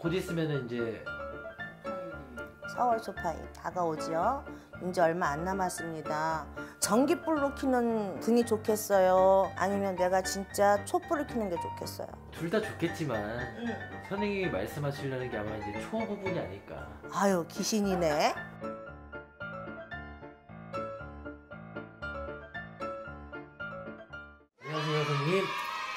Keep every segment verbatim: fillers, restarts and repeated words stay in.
곧 있으면 이제 사월 초파일 다가오지요. 이제 얼마 안 남았습니다. 전기불로 켜는 등이 좋겠어요? 아니면 내가 진짜 촛불을 켜는 게 좋겠어요? 둘 다 좋겠지만 응. 선생님이 말씀하시려는 게 아마 이제 초 부분이 아닐까. 아유, 귀신이네. 안녕하세요, 선생님.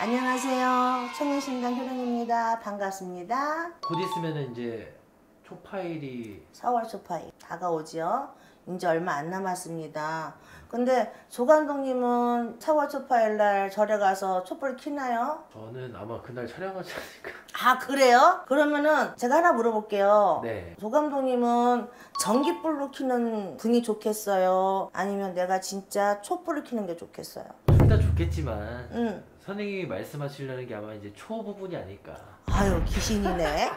안녕하세요. 청혜신당 효령입니다. 반갑습니다. 곧 있으면 이제 초파일이 사월 초파일 다가오지요. 이제 얼마 안 남았습니다. 근데 조 감독님은 사월 초파일 날 절에 가서 촛불 켜나요? 저는 아마 그날 촬영하지 않을까. 아, 그래요? 그러면은 제가 하나 물어볼게요. 네. 조 감독님은 전기불로 켜는 등이 좋겠어요? 아니면 내가 진짜 촛불을 켜는 게 좋겠어요? 둘 다 좋겠지만 응. 선생님이 말씀하시려는 게 아마 이제 초 부분이 아닐까. 아유, 귀신이네.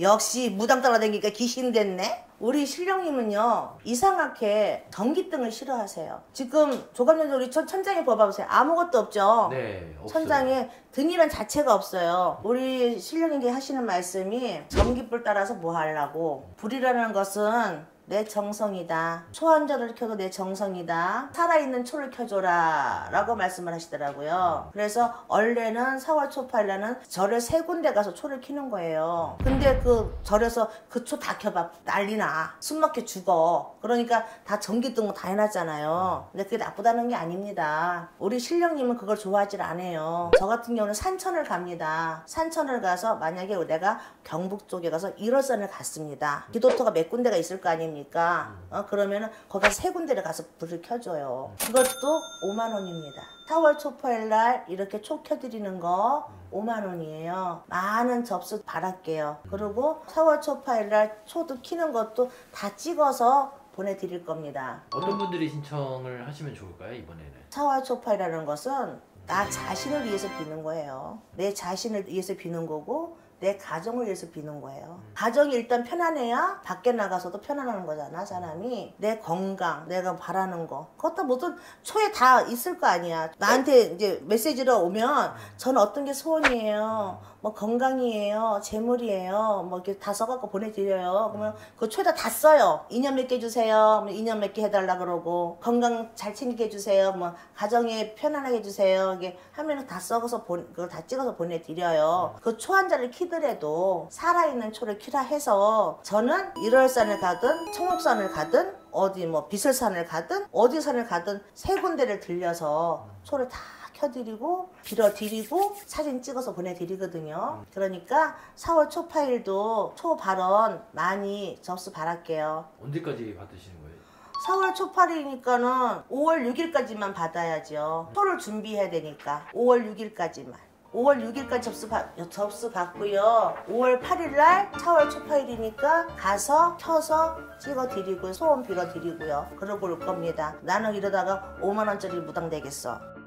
역시 무당 따라다니니까 귀신 됐네. 우리 신령님은요 이상하게 전기등을 싫어하세요. 지금 조감독님 우리 천, 천장에 봐보세요. 아무것도 없죠? 네, 없어요. 천장에 등이란 자체가 없어요. 우리 신령님께 하시는 말씀이 전기불 따라서 뭐 하려고, 불이라는 것은 내 정성이다, 초 한 절을 켜도 내 정성이다, 살아있는 초를 켜줘라 라고 말씀을 하시더라고요. 그래서 원래는 사월 초파일날은 절에 세 군데 가서 초를 켜는 거예요. 근데 그 절에서 그 초 다 켜봐 난리나, 숨막혀 죽어. 그러니까 다 전기등으로 다 해놨잖아요. 근데 그게 나쁘다는 게 아닙니다. 우리 신령님은 그걸 좋아하질 않아요. 저 같은 경우는 산천을 갑니다. 산천을 가서 만약에 내가 경북 쪽에 가서 일월산을 갔습니다. 기도터가 몇 군데가 있을 거 아닙니까? 어, 그러면 거기서 세 군데를 가서 불을 켜줘요. 그것도 오만 원입니다. 사월 초파일 날 이렇게 초 켜드리는 거 오만 원이에요. 많은 접수 바랄게요. 그리고 사월 초파일 날 초도 켜는 것도 다 찍어서 보내드릴 겁니다. 어떤 분들이 신청을 하시면 좋을까요, 이번에는? 사월 초파일이라는 것은 나 자신을 위해서 비는 거예요. 내 자신을 위해서 비는 거고 내 가정을 위해서 비는 거예요. 가정이 일단 편안해야 밖에 나가서도 편안한 거잖아, 사람이. 내 건강, 내가 바라는 거, 그것도 모든 초에 다 있을 거 아니야. 나한테 이제 메시지로 오면 저는 어떤 게 소원이에요, 뭐 건강이에요, 재물이에요, 뭐 이렇게 다 써갖고 보내드려요. 그러면 그 초에다 다 써요. 인연 맺게 해주세요, 인연 맺게 해달라 그러고, 건강 잘 챙기게 해주세요, 뭐 가정에 편안하게 해주세요. 이게 하면은 다 써서 그걸 다 찍어서 보내드려요. 그 초 한 자를 키 그래도 살아있는 초를 키라 해서 저는 일월산을 가든 청록산을 가든 어디 뭐 비설산을 가든 어디 산을 가든 세 군데를 들려서 초를 다 켜드리고 빌어드리고 사진 찍어서 보내드리거든요. 그러니까 사월 초파일도 초 발언 많이 접수 바랄게요. 언제까지 받으시는 거예요? 사월 초파일이니까는 오월 육일까지만 받아야죠. 초를 준비해야 되니까 오월 육일까지만. 오월 육일까지 접수, 받, 접수 받고요. 오월 팔일날 사월 초파일이니까 가서 켜서 찍어드리고 소원 빌어드리고요. 그러고 올 겁니다. 나는 이러다가 오만 원짜리 무당 되겠어.